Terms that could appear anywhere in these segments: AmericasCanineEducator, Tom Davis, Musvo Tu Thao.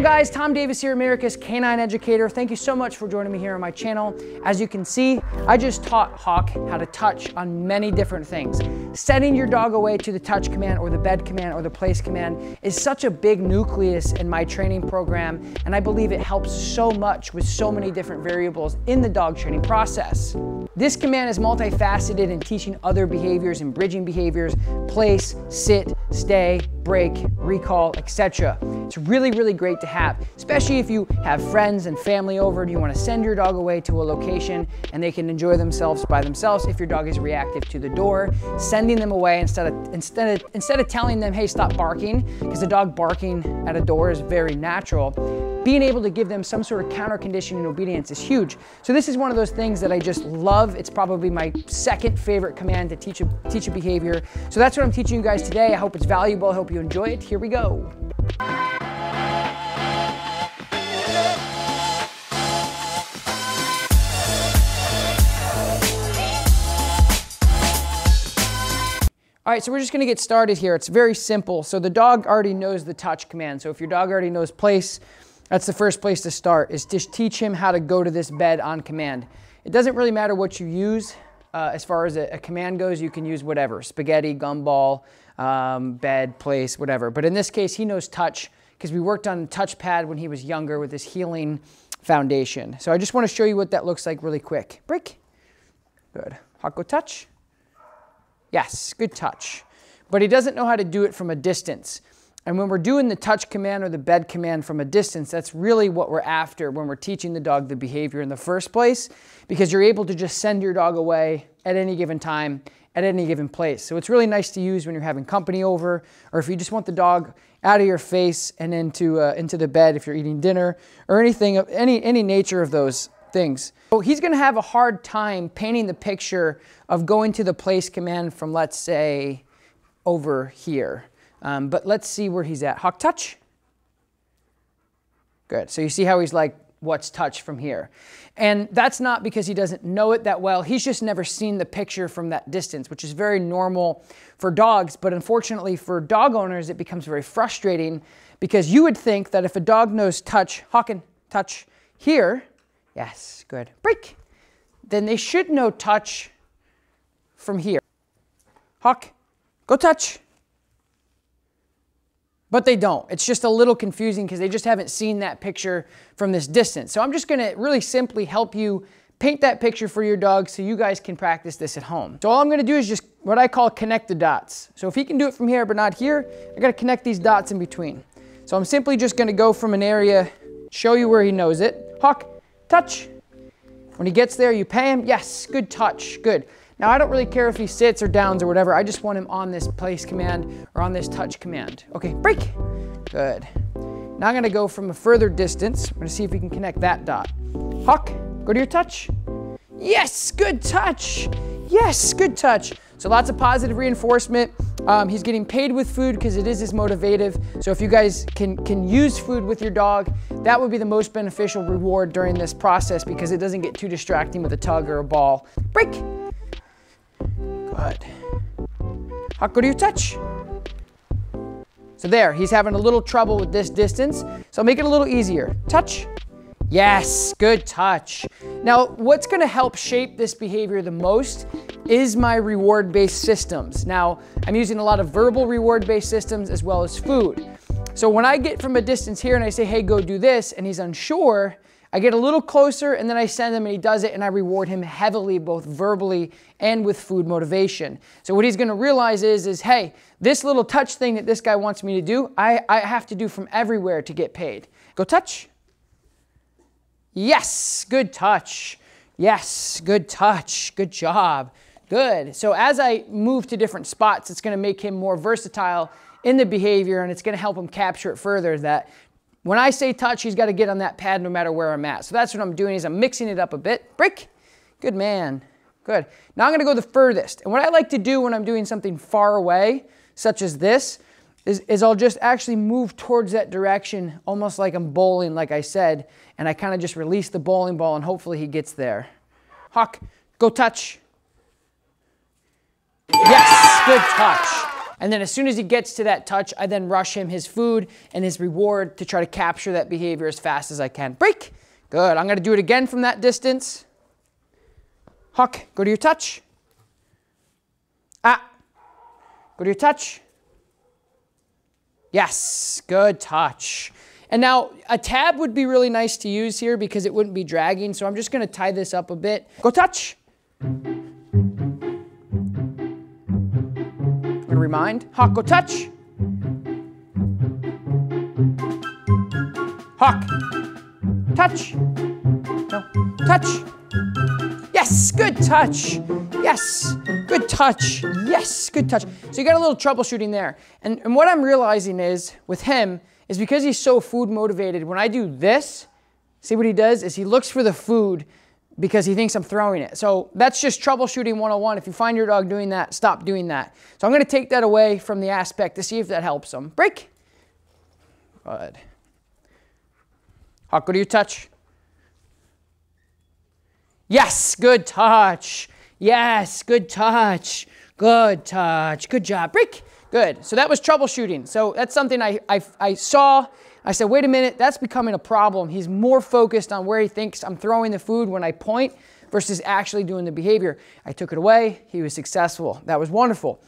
Hello guys, Tom Davis here, America's Canine Educator. Thank you so much for joining me here on my channel. As you can see, I just taught Hawk how to touch on many different things. Setting your dog away to the touch command or the bed command or the place command is such a big nucleus in my training program, and I believe it helps so much with so many different variables in the dog training process. This command is multifaceted in teaching other behaviors and bridging behaviors: place, sit, stay, break, recall, etc. It's really, really great to have, especially if you have friends and family over and you want to send your dog away to a location and they can enjoy themselves by themselves. If your dog is reactive to the door, sending them away instead of telling them, hey, stop barking, because the dog barking at a door is very natural. Being able to give them some sort of counter conditioning and obedience is huge. So this is one of those things that I just love. It's probably my second favorite command to teach a behavior. So that's what I'm teaching you guys today. I hope it's valuable. I hope you enjoy it. Here we go. All right, so we're just gonna get started here. It's very simple. So the dog already knows the touch command. So if your dog already knows place, that's the first place to start, is just teach him how to go to this bed on command. It doesn't really matter what you use as far as a command goes. You can use whatever, spaghetti, gumball, bed, place, whatever. But in this case, he knows touch because we worked on touchpad when he was younger with this healing foundation. So I just wanna show you what that looks like really quick. Break, good, Hawk, go touch. Yes, good touch. But he doesn't know how to do it from a distance. And when we're doing the touch command or the bed command from a distance, that's really what we're after when we're teaching the dog the behavior in the first place, because you're able to just send your dog away at any given time, at any given place. So it's really nice to use when you're having company over, or if you just want the dog out of your face and into the bed if you're eating dinner, or anything, any nature of those things. So he's gonna have a hard time painting the picture of going to the place command from, let's say, over here. But let's see where he's at. Hawk, touch. Good, so you see how he's like, what's touch from here? And that's not because he doesn't know it that well. He's just never seen the picture from that distance, which is very normal for dogs. But unfortunately for dog owners, it becomes very frustrating, because you would think that if a dog knows touch, Hawkin, touch here, yes, good, break, then they should know touch from here. Hawk, go touch. But they don't. It's just a little confusing because they just haven't seen that picture from this distance. So I'm just gonna really simply help you paint that picture for your dog so you guys can practice this at home. So all I'm gonna do is just what I call connect the dots. So if he can do it from here but not here, I gotta connect these dots in between. So I'm simply just gonna go from an area, show you where he knows it. Hawk, touch. When he gets there, you pay him. Yes, good touch, good. Now, I don't really care if he sits or downs or whatever. I just want him on this place command or on this touch command. Okay, break. Good. Now I'm gonna go from a further distance. I'm gonna see if we can connect that dot. Hawk, go to your touch. Yes, good touch. Yes, good touch. So lots of positive reinforcement. He's getting paid with food because it is his motivative. So if you guys can use food with your dog, that would be the most beneficial reward during this process, because it doesn't get too distracting with a tug or a ball. Break. Good. Hawk, go to your touch. So there, he's having a little trouble with this distance. So make it a little easier. Touch. Yes, good touch. Now, what's gonna help shape this behavior the most is my reward-based systems. Now, I'm using a lot of verbal reward-based systems as well as food. So when I get from a distance here and I say, hey, go do this, and he's unsure, I get a little closer and then I send him and he does it, and I reward him heavily, both verbally and with food motivation. So what he's gonna realize is hey, this little touch thing that this guy wants me to do, I have to do from everywhere to get paid. Go touch. Yes, good touch. Yes, good touch, good job, good. So as I move to different spots, it's gonna make him more versatile in the behavior, and it's gonna help him capture it further that when I say touch, he's got to get on that pad no matter where I'm at. So that's what I'm doing, is I'm mixing it up a bit. Break. Good man. Good. Now I'm going to go the furthest. And what I like to do when I'm doing something far away, such as this, is I'll just actually move towards that direction, almost like I'm bowling, like I said, and I kind of just release the bowling ball and hopefully he gets there. Hawk, go touch. Yes, good touch. And then as soon as he gets to that touch, I then rush him his food and his reward to try to capture that behavior as fast as I can. Break. Good. I'm going to do it again from that distance. Huck, go to your touch. Ah. Go to your touch. Yes. Good touch. And now a tab would be really nice to use here because it wouldn't be dragging. So I'm just going to tie this up a bit. Go touch. I'm gonna remind. Hawk, go touch. Hawk. Touch. No. Touch. Yes, good touch. Yes, good touch. Yes, good touch. So you got a little troubleshooting there. And what I'm realizing is with him is because he's so food motivated, when I do this, see what he does is he looks for the food because he thinks I'm throwing it. So that's just troubleshooting 101. If you find your dog doing that, stop doing that. So I'm going to take that away from the aspect to see if that helps him. Break. Good. Hawk, go to your touch. Yes, good touch. Yes, good touch. Good touch. Good job. Break. Good. So that was troubleshooting. So that's something I saw. I said, wait a minute, that's becoming a problem. He's more focused on where he thinks I'm throwing the food when I point versus actually doing the behavior. I took it away. He was successful. That was wonderful.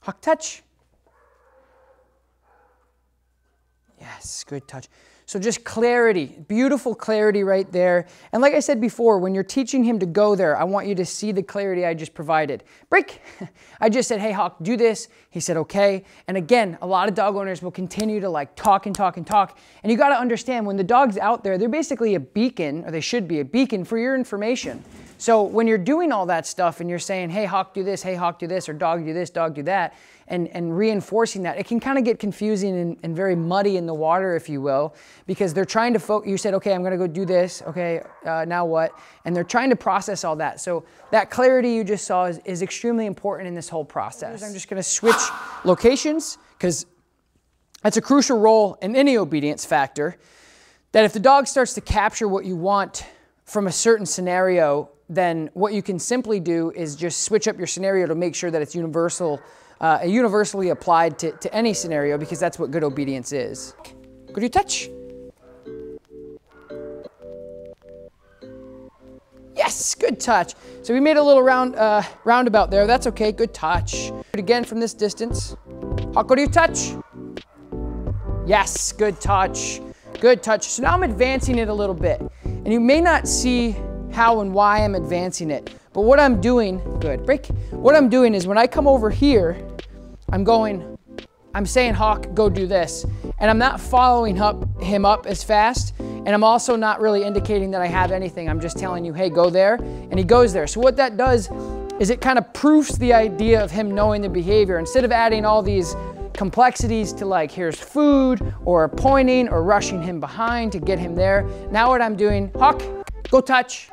Hawk, touch. Yes, good touch. So just clarity, beautiful clarity right there. And like I said before, when you're teaching him to go there, I want you to see the clarity I just provided. Break. I just said, hey, Hawk, do this. He said, okay. And again, a lot of dog owners will continue to like talk and talk and talk. And you got to understand when the dog's out there, they're basically a beacon, or they should be a beacon for your information. So when you're doing all that stuff and you're saying, hey, Hawk, do this, hey, Hawk, do this, or dog, do this, dog, do that, and reinforcing that, it can kind of get confusing and very muddy in the water, if you will, because they're trying to you said, okay, I'm going to go do this, okay, now what? And they're trying to process all that. So that clarity you just saw is extremely important in this whole process. I'm just going to switch locations because that's a crucial role in any obedience factor, that if the dog starts to capture what you want from a certain scenario, then what you can simply do is just switch up your scenario to make sure that it's universal, universally applied to any scenario, because that's what good obedience is. Could you touch? Yes, good touch. So we made a little roundabout there. That's okay, good touch. Again from this distance. Hawk, go to your touch. Yes, good touch. Good touch. So now I'm advancing it a little bit. And you may not see how and why I'm advancing it. But what I'm doing, good, break. What I'm doing is when I come over here, I'm saying, Hawk, go do this. And I'm not following him up as fast. And I'm also not really indicating that I have anything. I'm just telling you, hey, go there. And he goes there. So what that does is it kind of proofs the idea of him knowing the behavior. Instead of adding all these complexities to like, here's food, or pointing, or rushing him behind to get him there. Now what I'm doing, Hawk, go touch.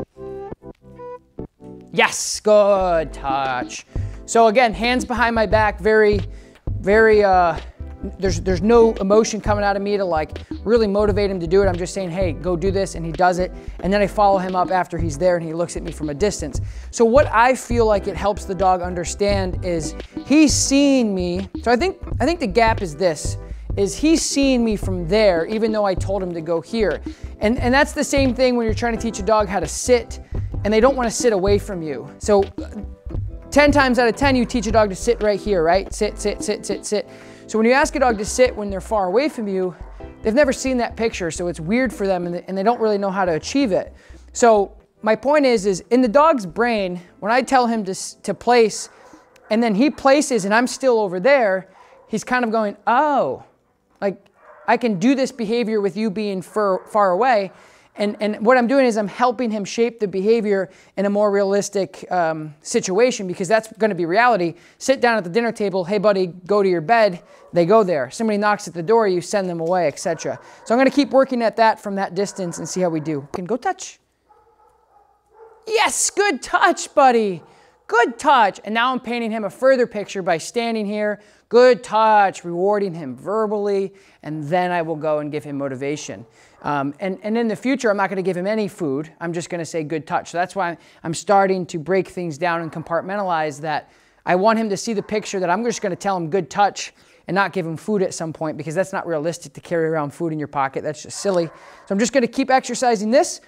Yes, good touch. So again, hands behind my back, very, very, there's no emotion coming out of me to like really motivate him to do it. I'm just saying, hey, go do this, and he does it. And then I follow him up after he's there and he looks at me from a distance. So what I feel like it helps the dog understand is he's seeing me. So I think the gap is this. Is he's seeing me from there, even though I told him to go here. And that's the same thing when you're trying to teach a dog how to sit, and they don't want to sit away from you. So 10 times out of 10, you teach a dog to sit right here, right? Sit, sit, sit, sit, sit. So when you ask a dog to sit when they're far away from you, they've never seen that picture, so it's weird for them, and they don't really know how to achieve it. So my point is in the dog's brain, when I tell him to place, and then he places and I'm still over there, he's kind of going, oh, like, I can do this behavior with you being far away. And what I'm doing is I'm helping him shape the behavior in a more realistic situation, because that's going to be reality. Sit down at the dinner table, hey, buddy, go to your bed. They go there. Somebody knocks at the door, you send them away, etc. So I'm going to keep working at that from that distance and see how we do. Can go touch. Yes, good touch, buddy. Good touch. And now I'm painting him a further picture by standing here. Good touch, rewarding him verbally, and then I will go and give him motivation. And in the future, I'm not going to give him any food. I'm just going to say good touch. So that's why I'm starting to break things down and compartmentalize that I want him to see the picture that I'm just going to tell him good touch and not give him food at some point, because that's not realistic to carry around food in your pocket. That's just silly. So I'm just going to keep exercising this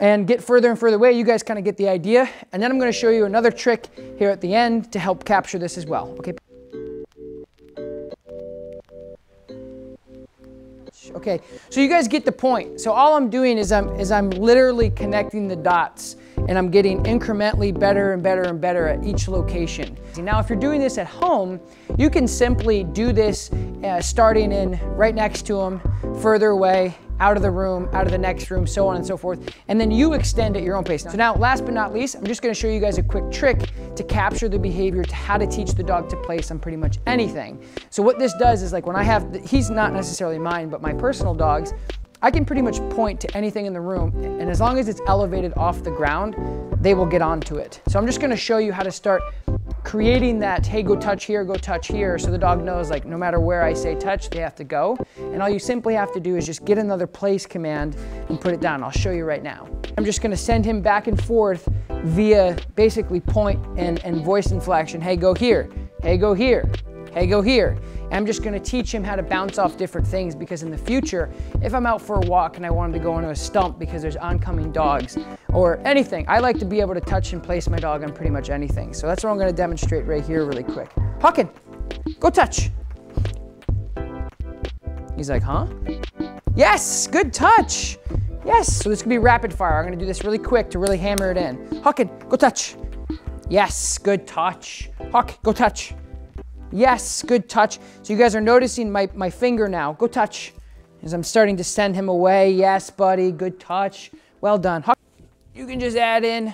and get further and further away. You guys kind of get the idea. And then I'm going to show you another trick here at the end to help capture this as well. Okay. Okay, so you guys get the point. So all I'm doing is I'm literally connecting the dots, and I'm getting incrementally better and better and better at each location. Now, if you're doing this at home, you can simply do this starting in right next to them, further away, out of the room, out of the next room, so on and so forth, and then you extend at your own pace. So now, last but not least, I'm just gonna show you guys a quick trick to capture the behavior, to how to teach the dog to place on pretty much anything. So what this does is, like, when I have, he's not necessarily mine, but my personal dogs, I can pretty much point to anything in the room, and as long as it's elevated off the ground, they will get onto it. So I'm just gonna show you how to start creating that, hey, go touch here, so the dog knows, like, no matter where I say touch, they have to go. And all you simply have to do is just get another place command and put it down. I'll show you right now. I'm just gonna send him back and forth via basically point and voice inflection. Hey, go here, hey, go here, hey, go here. And I'm just gonna teach him how to bounce off different things, because in the future, if I'm out for a walk and I want him to go into a stump because there's oncoming dogs or anything, I like to be able to touch and place my dog on pretty much anything. So that's what I'm gonna demonstrate right here really quick. Hawken, go touch. He's like, huh? Yes, good touch. Yes, so this could be rapid fire. I'm gonna do this really quick to really hammer it in. Hawken, go touch. Yes, good touch. Hawk, go touch. Yes, good touch. So you guys are noticing my finger now. Go touch. As I'm starting to send him away. Yes, buddy, good touch. Well done. You can just add in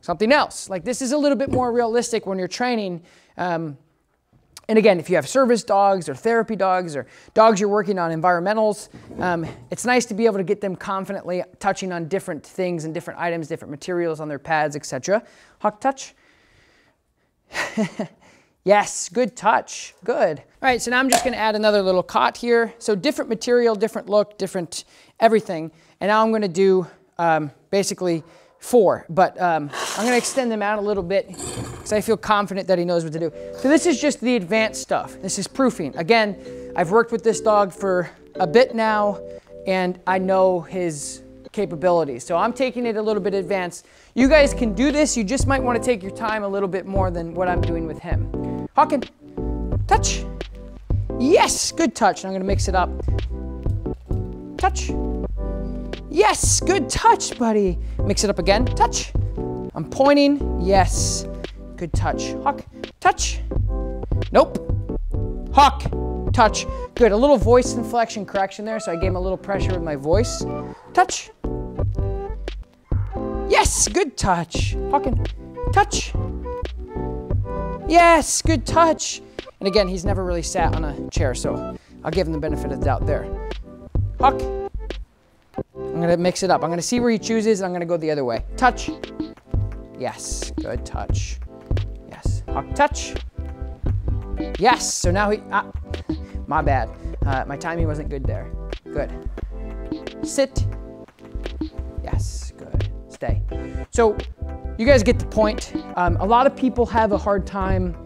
something else. Like, this is a little bit more realistic when you're training. And again, if you have service dogs or therapy dogs or dogs you're working on environmentals, it's nice to be able to get them confidently touching on different things and different items, different materials on their pads, etc. Hawk, touch. Yes, good touch, good. All right, so now I'm just gonna add another little cot here. So different material, different look, different everything. And now I'm gonna do basically four, but I'm gonna extend them out a little bit because I feel confident that he knows what to do. So this is just the advanced stuff. This is proofing. Again, I've worked with this dog for a bit now, and I know his capabilities. So I'm taking it a little bit advanced. You guys can do this. You just might wanna take your time a little bit more than what I'm doing with him. Hawken, touch. Yes, good touch. And I'm gonna mix it up. Touch. Yes, good touch, buddy. Mix it up again. Touch. I'm pointing. Yes, good touch. Hawk, touch. Nope. Hawk, touch. Good, a little voice inflection correction there, so I gave him a little pressure with my voice. Touch. Yes, good touch. Hawken, touch. Yes, good touch. And again, he's never really sat on a chair, so I'll give him the benefit of the doubt there. Hawk. I'm gonna mix it up. I'm gonna see where he chooses, and I'm gonna go the other way. Touch. Yes, good touch. Yes, Hawk, touch. Yes, so now he, my bad. My timing wasn't good there. Good. Sit. Yes, good. Stay. So, you guys get the point. A lot of people have a hard time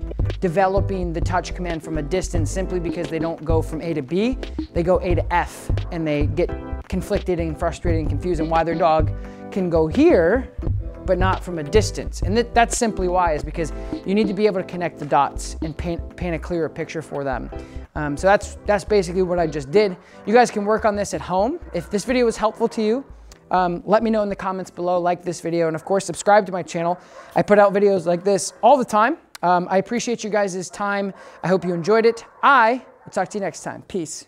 developing the touch command from a distance simply because they don't go from A to B, they go A to F, and they get conflicted and frustrated and confused on why their dog can go here, but not from a distance. And that's simply why, is because you need to be able to connect the dots and paint a clearer picture for them. So that's basically what I just did. You guys can work on this at home. If this video was helpful to you, let me know in the comments below, like this video, and of course, subscribe to my channel. I put out videos like this all the time. I appreciate you guys' time. I hope you enjoyed it. I will talk to you next time. Peace.